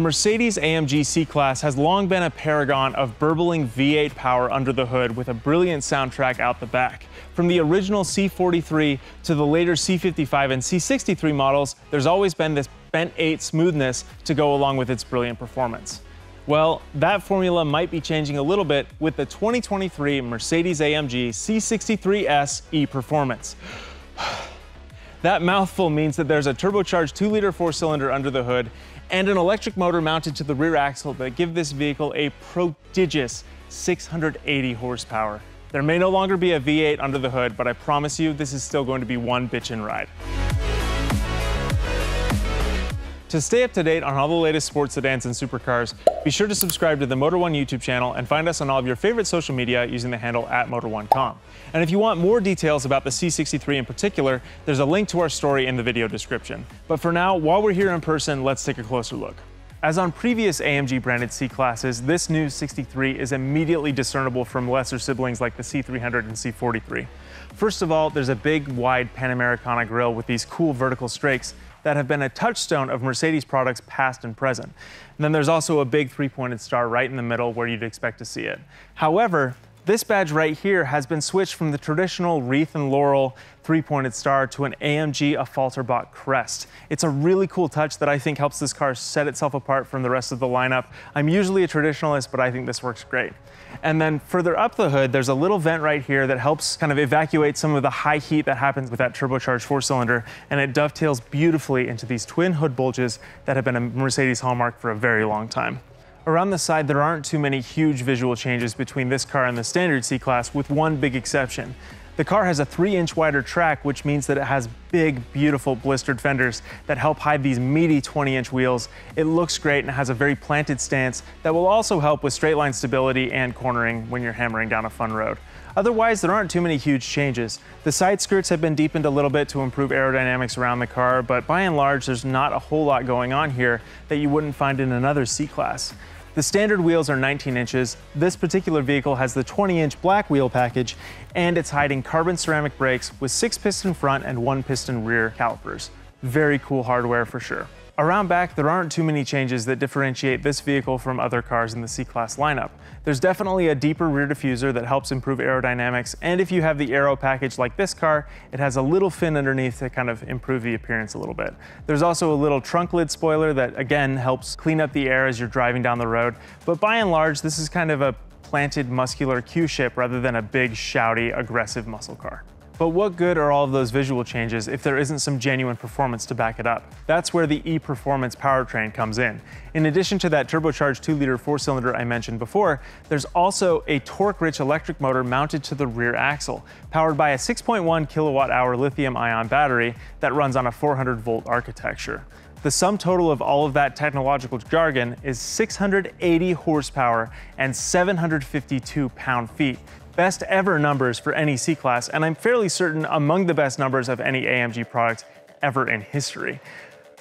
Mercedes-AMG C-Class has long been a paragon of burbling V8 power under the hood with a brilliant soundtrack out the back. From the original C43 to the later C55 and C63 models, there's always been this bent 8 smoothness to go along with its brilliant performance. Well, that formula might be changing a little bit with the 2023 Mercedes-AMG C63S E-Performance. That mouthful means that there's a turbocharged 2-liter 4-cylinder under the hood and an electric motor mounted to the rear axle that give this vehicle a prodigious 680 horsepower. There may no longer be a V8 under the hood, but I promise you this is still going to be one bitchin' ride. To stay up to date on all the latest sports sedans and supercars, be sure to subscribe to the Motor1 YouTube channel and find us on all of your favorite social media using the handle @Motor1.com. And if you want more details about the C63 in particular, there's a link to our story in the video description. But for now, while we're here in person, let's take a closer look. As on previous AMG branded C-Classes, this new 63 is immediately discernible from lesser siblings like the C300 and C43. First of all, there's a big, wide Panamericana grille with these cool vertical strakes that have been a touchstone of Mercedes products past and present. And then there's also a big three-pointed star right in the middle where you'd expect to see it. However, this badge right here has been switched from the traditional wreath and laurel three-pointed star to an AMG Affalterbach crest. It's a really cool touch that I think helps this car set itself apart from the rest of the lineup. I'm usually a traditionalist, but I think this works great. And then further up the hood, there's a little vent right here that helps kind of evacuate some of the high heat that happens with that turbocharged 4-cylinder, and it dovetails beautifully into these twin hood bulges that have been a Mercedes hallmark for a very long time. Around the side, there aren't too many huge visual changes between this car and the standard C-Class, with one big exception. The car has a 3-inch wider track, which means that it has big, beautiful blistered fenders that help hide these meaty 20-inch wheels. It looks great and has a very planted stance that will also help with straight line stability and cornering when you're hammering down a fun road. Otherwise, there aren't too many huge changes. The side skirts have been deepened a little bit to improve aerodynamics around the car, but by and large, there's not a whole lot going on here that you wouldn't find in another C-Class. The standard wheels are 19 inches. This particular vehicle has the 20-inch black wheel package, and it's hiding carbon ceramic brakes with 6-piston front and 1-piston rear calipers. Very cool hardware for sure. Around back, there aren't too many changes that differentiate this vehicle from other cars in the C-Class lineup. There's definitely a deeper rear diffuser that helps improve aerodynamics, and if you have the aero package like this car, it has a little fin underneath to kind of improve the appearance a little bit. There's also a little trunk lid spoiler that, again, helps clean up the air as you're driving down the road, but by and large, this is kind of a planted, muscular Q-shape rather than a big, shouty, aggressive muscle car. But what good are all of those visual changes if there isn't some genuine performance to back it up? That's where the E-Performance powertrain comes in. In addition to that turbocharged 2-liter 4-cylinder I mentioned before, there's also a torque-rich electric motor mounted to the rear axle, powered by a 6.1 kilowatt-hour lithium-ion battery that runs on a 400-volt architecture. The sum total of all of that technological jargon is 680 horsepower and 752 pound-feet. Best ever numbers for any C-Class, and I'm fairly certain among the best numbers of any AMG product ever in history.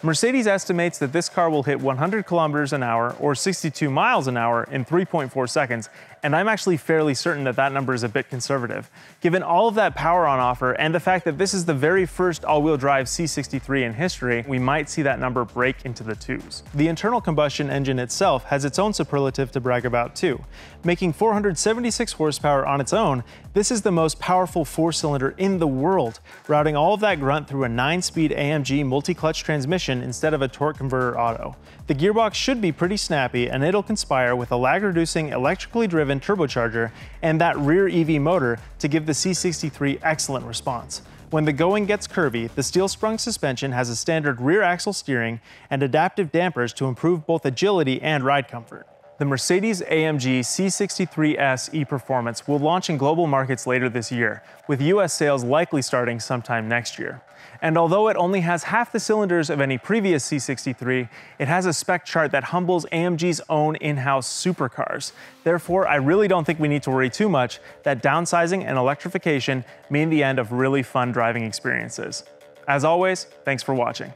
Mercedes estimates that this car will hit 100 kilometers an hour or 62 miles an hour in 3.4 seconds, and I'm actually fairly certain that that number is a bit conservative. Given all of that power on offer and the fact that this is the very first all-wheel drive C63 in history, we might see that number break into the twos. The internal combustion engine itself has its own superlative to brag about too. Making 476 horsepower on its own, this is the most powerful 4-cylinder in the world, routing all of that grunt through a 9-speed AMG multi-clutch transmission instead of a torque converter auto. The gearbox should be pretty snappy, and it'll conspire with a lag-reducing, electrically driven turbocharger and that rear EV motor to give the C63 excellent response. When the going gets curvy, the steel-sprung suspension has a standard rear axle steering and adaptive dampers to improve both agility and ride comfort. The Mercedes-AMG C63S E-Performance will launch in global markets later this year, with US sales likely starting sometime next year. And although it only has half the cylinders of any previous C63, it has a spec chart that humbles AMG's own in-house supercars. Therefore, I really don't think we need to worry too much that downsizing and electrification mean the end of really fun driving experiences. As always, thanks for watching.